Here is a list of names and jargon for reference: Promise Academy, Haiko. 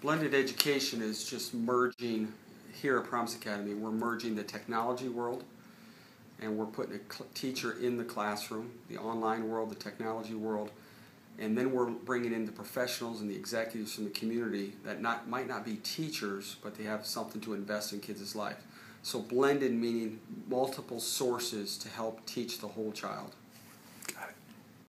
Blended education is just merging, here at Promise Academy, we're merging the technology world, and we're putting a teacher in the classroom, the online world, the technology world, and then we're bringing in the professionals and the executives from the community that might not be teachers, but they have something to invest in kids' life. So blended meaning multiple sources to help teach the whole child.